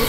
I